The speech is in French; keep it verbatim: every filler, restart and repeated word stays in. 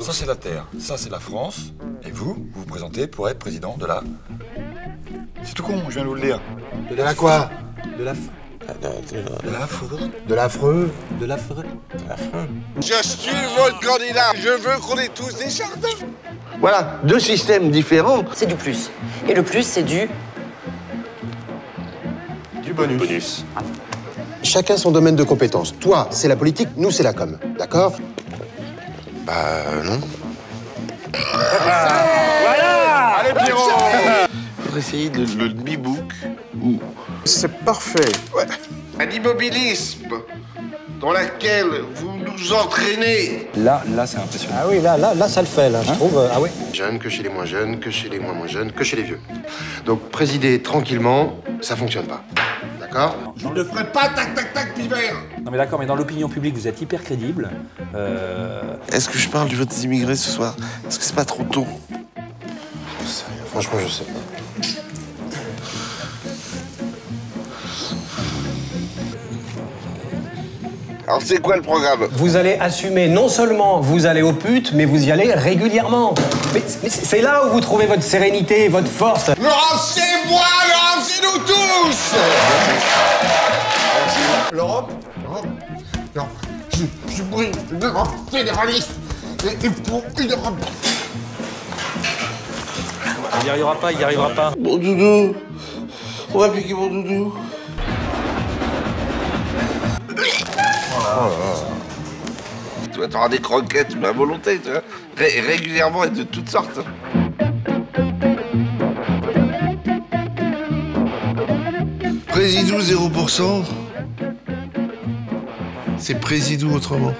Donc ça, c'est la Terre, ça, c'est la France, et vous, vous vous présentez pour être président de la... C'est tout con, je viens de vous le dire. De la quoi? De la... De l'affreux. De l'affreux. De l'affreux. De l'affreux. Je suis votre candidat. Je veux qu'on ait tous des chartes. Voilà, deux systèmes différents. C'est du plus. Et le plus, c'est du... Du bonus. bonus. Ah. Chacun son domaine de compétence. Toi, c'est la politique, nous, c'est la com. D'accord? Bah, euh, non. Ah, voilà. Allez, Pierrot. Il faudrait essayer de, le B-book. C'est parfait. Ouais. Un immobilisme dans lequel vous nous entraînez. Là, là, c'est impressionnant. Ah oui, là, là, là, ça le fait, là, hein? Je trouve. Euh, ah oui. Jeune que chez les moins jeunes, que chez les moins moins jeunes, que chez les vieux. Donc, présider tranquillement, ça fonctionne pas. D'accord? Je ne ferai pas tac, tac, tac, pivert. Non mais d'accord, mais dans l'opinion publique, vous êtes hyper crédible. Euh... Est-ce que je parle du vote des immigrés ce soir? Est-ce que c'est pas trop tôt? Je sais rien. Franchement, je sais pas. Alors c'est quoi le programme? Vous allez assumer, non seulement vous allez aux putes, mais vous y allez régulièrement. Mais, mais c'est là où vous trouvez votre sérénité, votre force. Laurence, c'est moi, Laurence, c'est nous tous. L'Europe, l'Europe, non, je, je brûle une Europe fédéraliste et, et pour une Europe. Il n'y arrivera pas, il n'y arrivera pas. Mon doudou, on va piquer mon doudou. Oh là là. Toi, t'auras des croquettes, mais à volonté, tu vois. Ré régulièrement et de toutes sortes. Présidou zéro pour cent, c'est présidou autrement.